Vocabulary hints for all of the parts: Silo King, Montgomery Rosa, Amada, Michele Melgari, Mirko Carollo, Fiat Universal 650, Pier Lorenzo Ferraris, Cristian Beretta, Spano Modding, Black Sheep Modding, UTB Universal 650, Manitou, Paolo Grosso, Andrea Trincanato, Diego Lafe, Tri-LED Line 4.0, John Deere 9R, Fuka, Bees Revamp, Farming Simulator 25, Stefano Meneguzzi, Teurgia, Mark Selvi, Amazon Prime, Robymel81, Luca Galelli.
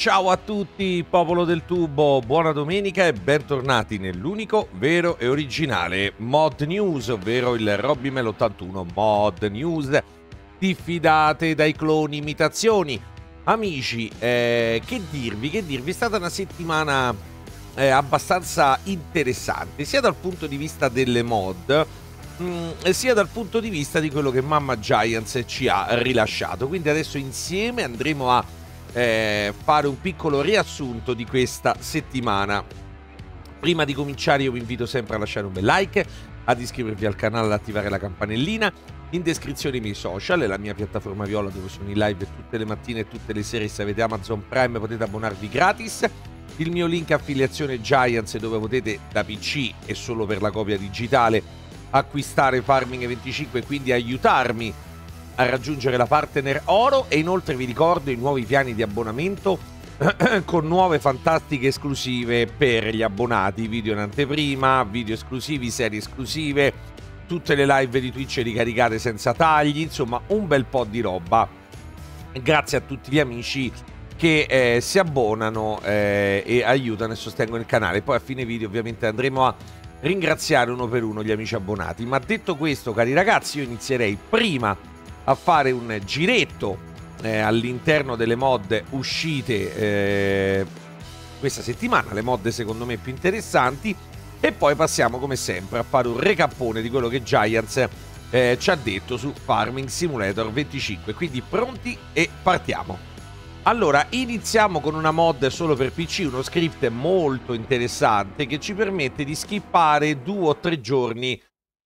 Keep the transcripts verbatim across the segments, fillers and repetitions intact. Ciao a tutti, popolo del tubo, buona domenica e bentornati nell'unico, vero e originale Mod News, ovvero il Robymel ottantuno Mod News. Diffidate dai cloni, imitazioni. Amici, eh, che dirvi, che dirvi, è stata una settimana eh, abbastanza interessante, sia dal punto di vista delle mod, mh, sia dal punto di vista di quello che Mamma Giants ci ha rilasciato. Quindi adesso insieme andremo a Eh, fare un piccolo riassunto di questa settimana. Prima di cominciare io vi invito sempre a lasciare un bel like, ad iscrivervi al canale, ad attivare la campanellina. In descrizione i miei social e la mia piattaforma viola, dove sono in live tutte le mattine e tutte le sere. Se avete Amazon Prime potete abbonarvi gratis. Il mio link affiliazione Giants, dove potete da P C e solo per la copia digitale acquistare Farming venticinque e quindi aiutarmi a raggiungere la partner oro. E inoltre vi ricordo i nuovi piani di abbonamento con nuove fantastiche esclusive per gli abbonati, video in anteprima, video esclusivi, serie esclusive, tutte le live di Twitch ricaricate senza tagli, insomma un bel po' di roba. Grazie a tutti gli amici che eh, si abbonano eh, e aiutano e sostengono il canale. Poi a fine video ovviamente andremo a ringraziare uno per uno gli amici abbonati. Ma detto questo, cari ragazzi, io inizierei prima a fare un giretto eh, all'interno delle mod uscite eh, questa settimana, le mod secondo me più interessanti, e poi passiamo come sempre a fare un recapone di quello che Giants eh, ci ha detto su Farming Simulator venticinque. Quindi pronti e partiamo. Allora, iniziamo con una mod solo per P C, uno script molto interessante che ci permette di skippare due o tre giorni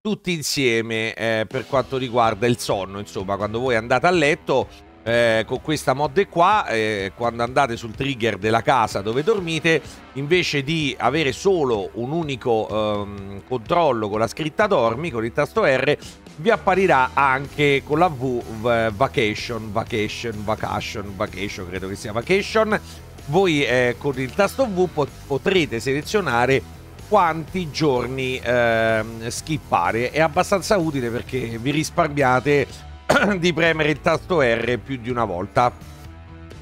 tutti insieme eh, per quanto riguarda il sonno. Insomma, quando voi andate a letto eh, con questa mod qua, eh, quando andate sul trigger della casa dove dormite, invece di avere solo un unico ehm, controllo con la scritta dormi, con il tasto R, vi apparirà anche con la V vacation, vacation, vacation, vacation, credo che sia vacation. Voi eh, con il tasto V pot potrete selezionare quanti giorni eh, skippare. È abbastanza utile perché vi risparmiate di premere il tasto R più di una volta.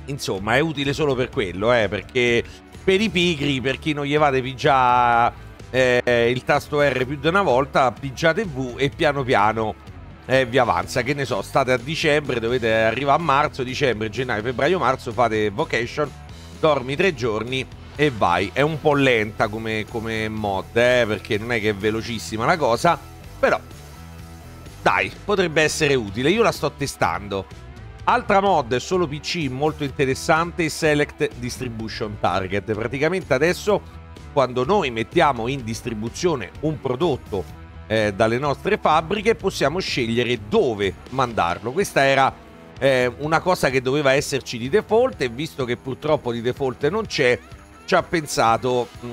Insomma, è utile solo per quello, eh, perché per i pigri, per chi non gli fate pigiare eh, il tasto R più di una volta, pigiate V e piano piano eh, vi avanza. Che ne so, state a dicembre, dovete arrivare a marzo, dicembre, gennaio, febbraio, marzo, fate vacation, dormi tre giorni e vai. È un po' lenta come, come mod, eh, perché non è che è velocissima la cosa, però dai, potrebbe essere utile, io la sto testando. Altra mod solo P C molto interessante, Select Distribution Target. Praticamente adesso quando noi mettiamo in distribuzione un prodotto eh, dalle nostre fabbriche, possiamo scegliere dove mandarlo. Questa era eh, una cosa che doveva esserci di default, e visto che purtroppo di default non c'è, ci ha pensato mh,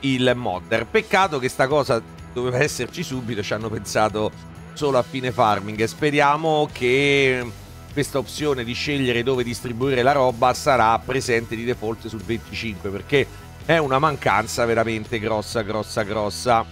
il modder. Peccato che sta cosa doveva esserci subito, ci hanno pensato solo a fine farming. Speriamo che questa opzione di scegliere dove distribuire la roba sarà presente di default sul venticinque, perché è una mancanza veramente grossa, grossa, grossa.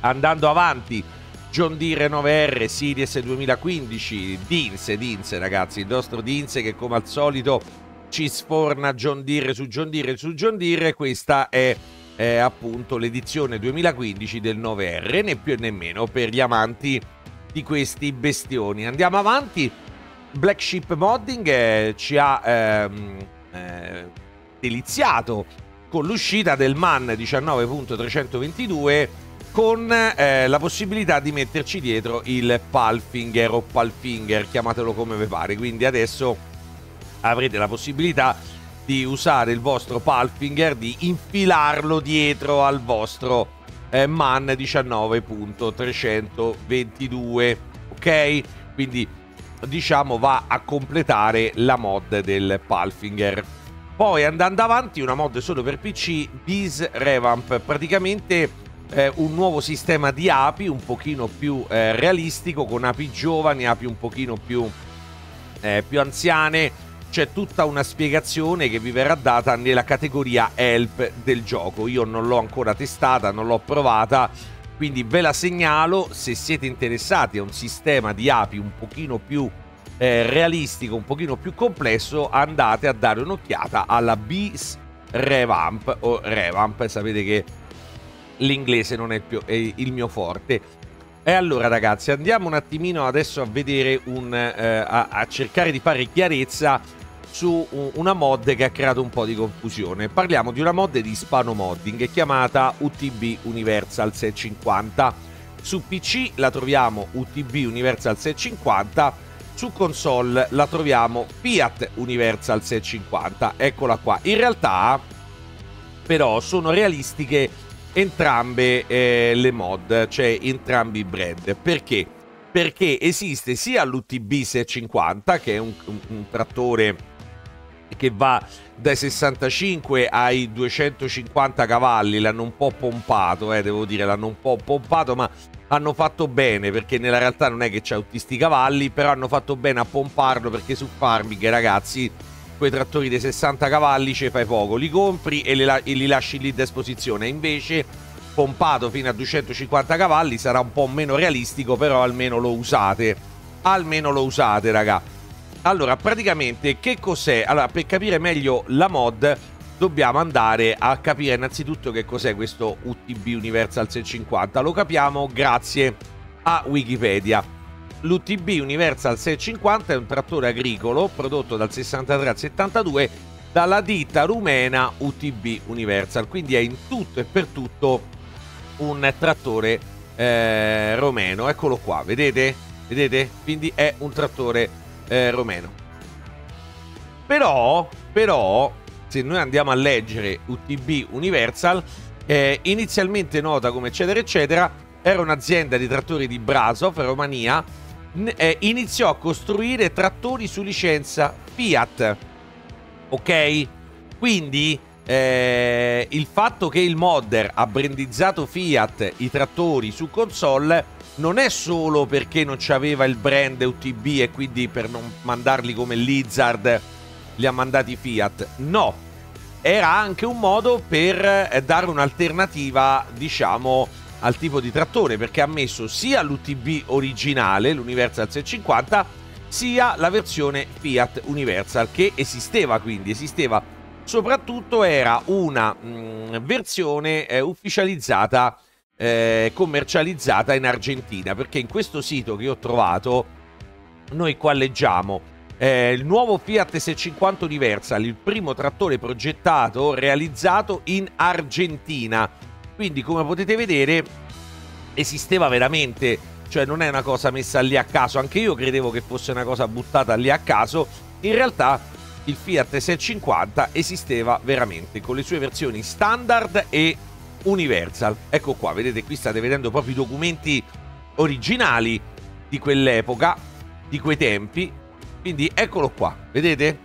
Andando avanti, John Deere nove R, Series duemilaquindici, Dinse, Dinse ragazzi, il nostro Dinse che come al solito ci sforna John Deere su John Deere su John Deere. Questa è, è appunto l'edizione duemilaquindici del nove R, né più né meno, per gli amanti di questi bestioni. Andiamo avanti. Black Sheep Modding eh, ci ha ehm, eh, deliziato con l'uscita del MAN diciannove punto trecentoventidue con eh, la possibilità di metterci dietro il Palfinger o Palfinger, chiamatelo come vi pare. Quindi adesso avrete la possibilità di usare il vostro Palfinger, di infilarlo dietro al vostro eh, MAN diciannove punto trecentoventidue, ok? Quindi diciamo va a completare la mod del Palfinger. Poi andando avanti, una mod solo per P C, Bees Revamp, praticamente eh, un nuovo sistema di api un pochino più eh, realistico, con api giovani, api un pochino più, eh, più anziane. C'è tutta una spiegazione che vi verrà data nella categoria help del gioco. Io non l'ho ancora testata, non l'ho provata, quindi ve la segnalo. Se siete interessati a un sistema di api un pochino più eh, realistico, un pochino più complesso, andate a dare un'occhiata alla Bees Revamp o Revamp, sapete che l'inglese non è più è il mio forte. E allora ragazzi, andiamo un attimino adesso a vedere un eh, a, a cercare di fare chiarezza su una mod che ha creato un po' di confusione. Parliamo di una mod di Spano Modding chiamata U T B Universal seicentocinquanta. Su P C la troviamo U T B Universal seicentocinquanta, su console la troviamo Fiat Universal seicentocinquanta. Eccola qua. In realtà però sono realistiche entrambe eh, le mod, cioè entrambi i brand. Perché? Perché esiste sia l'U T B seicentocinquanta, che è un, un, un trattore che va dai sessantacinque ai duecentocinquanta cavalli. L'hanno un po' pompato, eh, devo dire, l'hanno un po' pompato, ma hanno fatto bene, perché nella realtà non è che c'è tutti sti cavalli, però hanno fatto bene a pomparlo, perché su Farming, ragazzi, quei trattori dei sessanta cavalli ce fai poco, li compri e, le, e li lasci lì a esposizione. Invece pompato fino a duecentocinquanta cavalli sarà un po' meno realistico, però almeno lo usate, almeno lo usate, raga. Allora, praticamente, che cos'è? Allora, per capire meglio la mod, dobbiamo andare a capire innanzitutto che cos'è questo U T B Universal seicentocinquanta. Lo capiamo grazie a Wikipedia. L'U T B Universal seicentocinquanta è un trattore agricolo prodotto dal sessantatré al settantadue dalla ditta rumena U T B Universal. Quindi è in tutto e per tutto un trattore eh, romeno. Eccolo qua, vedete? Vedete? Quindi è un trattore Eh, romeno. Però, però, se noi andiamo a leggere U T B Universal, eh, inizialmente nota come eccetera eccetera, era un'azienda di trattori di Brasov, Romania, eh, iniziò a costruire trattori su licenza Fiat. Ok? Quindi eh, il fatto che il modder ha brandizzato Fiat i trattori su console non è solo perché non c'aveva il brand U T B e quindi per non mandarli come Lizard li ha mandati Fiat. No, era anche un modo per dare un'alternativa, diciamo, al tipo di trattore, perché ha messo sia l'U T B originale, l'Universal seicentocinquanta, sia la versione Fiat Universal che esisteva, quindi esisteva. Soprattutto era una mh, versione eh, ufficializzata, Eh, commercializzata in Argentina, perché in questo sito che ho trovato noi qua leggiamo eh, il nuovo Fiat seicentocinquanta Universal, il primo trattore progettato realizzato in Argentina. Quindi come potete vedere esisteva veramente, cioè non è una cosa messa lì a caso. Anche io credevo che fosse una cosa buttata lì a caso, in realtà il Fiat seicentocinquanta esisteva veramente con le sue versioni standard e Universal. Ecco qua, vedete, qui state vedendo proprio i documenti originali di quell'epoca, di quei tempi. Quindi eccolo qua, vedete?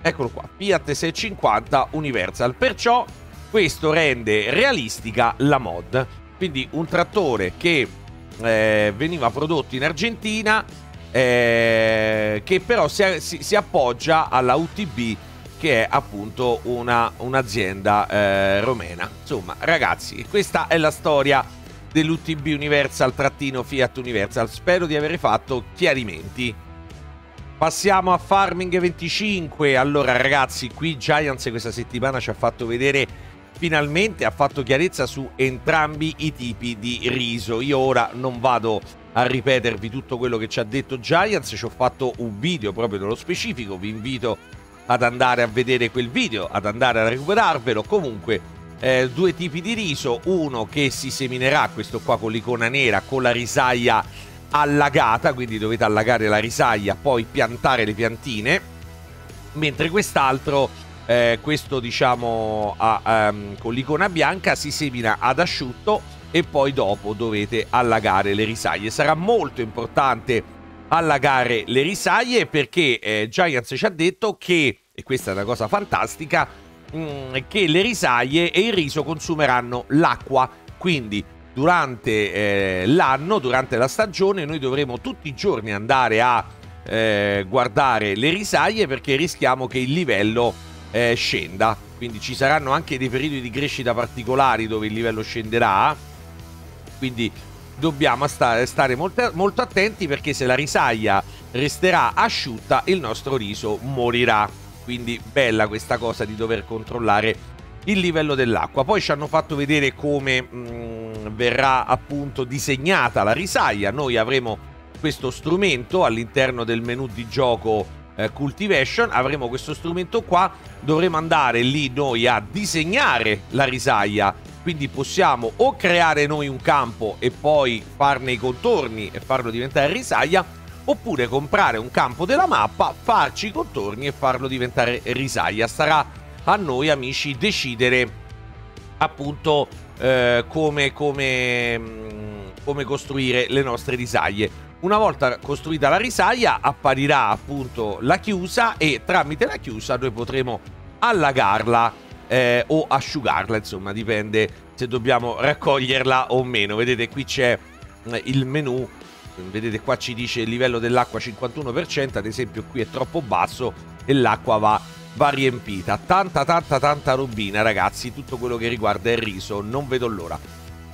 Eccolo qua, Fiat seicentocinquanta Universal. Perciò questo rende realistica la mod. Quindi un trattore che eh, veniva prodotto in Argentina, eh, che però si, si, si appoggia alla U T B, che è appunto una, un'azienda eh, romena. Insomma ragazzi, questa è la storia dell'U T B Universal trattino Fiat Universal. Spero di aver fatto chiarimenti. Passiamo a Farming venticinque. Allora ragazzi, qui Giants questa settimana ci ha fatto vedere, finalmente ha fatto chiarezza su entrambi i tipi di riso. Io ora non vado a ripetervi tutto quello che ci ha detto Giants, ci ho fatto un video proprio nello specifico, vi invito ad andare a vedere quel video, ad andare a recuperarvelo. Comunque eh, due tipi di riso, uno che si seminerà, questo qua con l'icona nera, con la risaia allagata, quindi dovete allagare la risaia, poi piantare le piantine, mentre quest'altro, eh, questo diciamo a, a, con l'icona bianca, si semina ad asciutto e poi dopo dovete allagare le risaie. Sarà molto importante allagare le risaie, perché eh, Giants ci ha detto che, e questa è una cosa fantastica, mh, che le risaie e il riso consumeranno l'acqua. Quindi durante eh, l'anno, durante la stagione, noi dovremo tutti i giorni andare a eh, guardare le risaie, perché rischiamo che il livello eh, scenda. Quindi ci saranno anche dei periodi di crescita particolari dove il livello scenderà, quindi dobbiamo stare, stare molto, molto attenti, perché se la risaia resterà asciutta il nostro riso morirà. Quindi bella questa cosa di dover controllare il livello dell'acqua. Poi ci hanno fatto vedere come mh, verrà appunto disegnata la risaia. Noi avremo questo strumento all'interno del menu di gioco eh, Cultivation, avremo questo strumento qua, dovremo andare lì noi a disegnare la risaia. Quindi possiamo o creare noi un campo e poi farne i contorni e farlo diventare risaia, oppure comprare un campo della mappa, farci i contorni e farlo diventare risaia. Sarà a noi amici decidere appunto eh, come, come, come costruire le nostre risaie. Una volta costruita la risaia apparirà appunto la chiusa, e tramite la chiusa noi potremo allagarla eh, o asciugarla, insomma dipende se dobbiamo raccoglierla o meno. Vedete qui c'è il menu, vedete qua ci dice il livello dell'acqua cinquantuno per cento, ad esempio qui è troppo basso e l'acqua va va riempita. Tanta tanta tanta robina ragazzi, tutto quello che riguarda il riso, non vedo l'ora.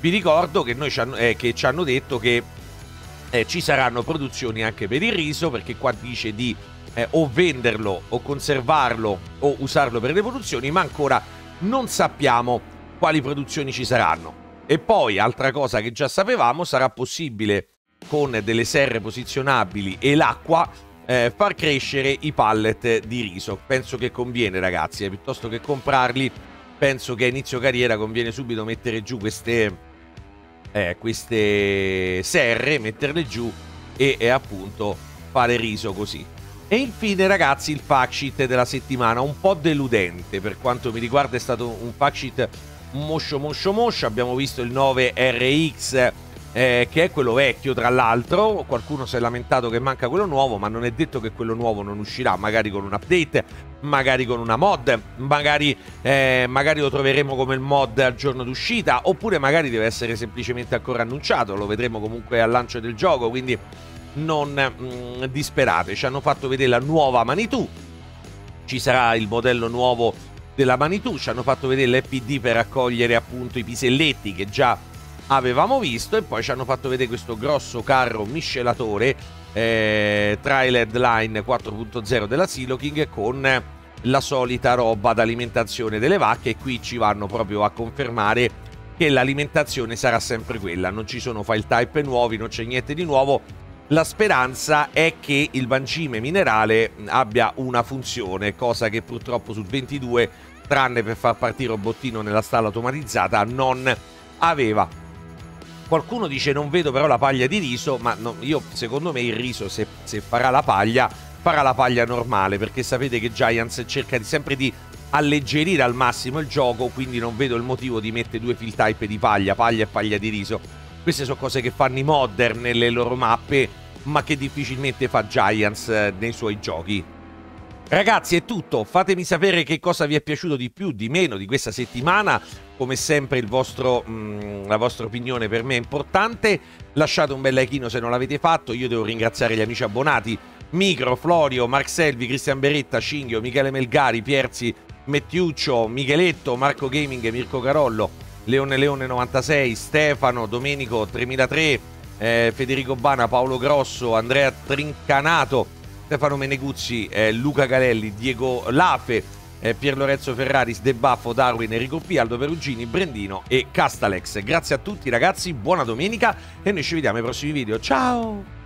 Vi ricordo che, noi ci hanno, eh, che ci hanno detto che eh, ci saranno produzioni anche per il riso, perché qua dice di eh, o venderlo o conservarlo o usarlo per le produzioni, ma ancora non sappiamo quali produzioni ci saranno. E poi altra cosa che già sapevamo, sarà possibile con delle serre posizionabili e l'acqua Eh, far crescere i pallet di riso. Penso che conviene ragazzi, eh, piuttosto che comprarli, penso che a inizio carriera conviene subito mettere giù queste eh, queste serre, metterle giù e, e appunto fare riso così. E infine ragazzi il fact sheet della settimana, un po' deludente per quanto mi riguarda, è stato un fact sheet moscio moscio moscio. Abbiamo visto il nove R X Eh, che è quello vecchio, tra l'altro qualcuno si è lamentato che manca quello nuovo, ma non è detto che quello nuovo non uscirà, magari con un update, magari con una mod, magari, eh, magari lo troveremo come il mod al giorno d'uscita, oppure magari deve essere semplicemente ancora annunciato, lo vedremo comunque al lancio del gioco, quindi non mh, disperate. Ci hanno fatto vedere la nuova Manitou, ci sarà il modello nuovo della Manitou, ci hanno fatto vedere l'E P D per raccogliere appunto i piselletti che già avevamo visto, e poi ci hanno fatto vedere questo grosso carro miscelatore eh, Tri-L E D Line quattro punto zero della Silo King con la solita roba d'alimentazione delle vacche, e qui ci vanno proprio a confermare che l'alimentazione sarà sempre quella, non ci sono file type nuovi, non c'è niente di nuovo. La speranza è che il mangime minerale abbia una funzione, cosa che purtroppo sul ventidue, tranne per far partire il bottino nella stalla automatizzata, non aveva. Qualcuno dice non vedo però la paglia di riso, ma no, io secondo me il riso se, se farà la paglia, farà la paglia normale, perché sapete che Giants cerca di, sempre di alleggerire al massimo il gioco, quindi non vedo il motivo di mettere due fill type di paglia, paglia e paglia di riso. Queste sono cose che fanno i modder nelle loro mappe, ma che difficilmente fa Giants nei suoi giochi. Ragazzi è tutto, fatemi sapere che cosa vi è piaciuto di più, di meno di questa settimana. Come sempre il vostro, mh, la vostra opinione per me è importante. Lasciate un bel likeino se non l'avete fatto. Io devo ringraziare gli amici abbonati: Micro, Florio, Mark Selvi, Cristian Beretta, Cinghio, Michele Melgari, Pierzi, Mettiuccio, Micheletto, Marco Gaming, Mirko Carollo, Leone Leone novantasei, Stefano, Domenico tremilatré, eh, Federico Bana, Paolo Grosso, Andrea Trincanato, Stefano Meneguzzi, eh, Luca Galelli, Diego Lafe, eh, Pier Lorenzo Ferraris, De Baffo, Darwin, Enrico P, Aldo Perugini, Brendino e Castalex. Grazie a tutti ragazzi, buona domenica e noi ci vediamo ai prossimi video. Ciao!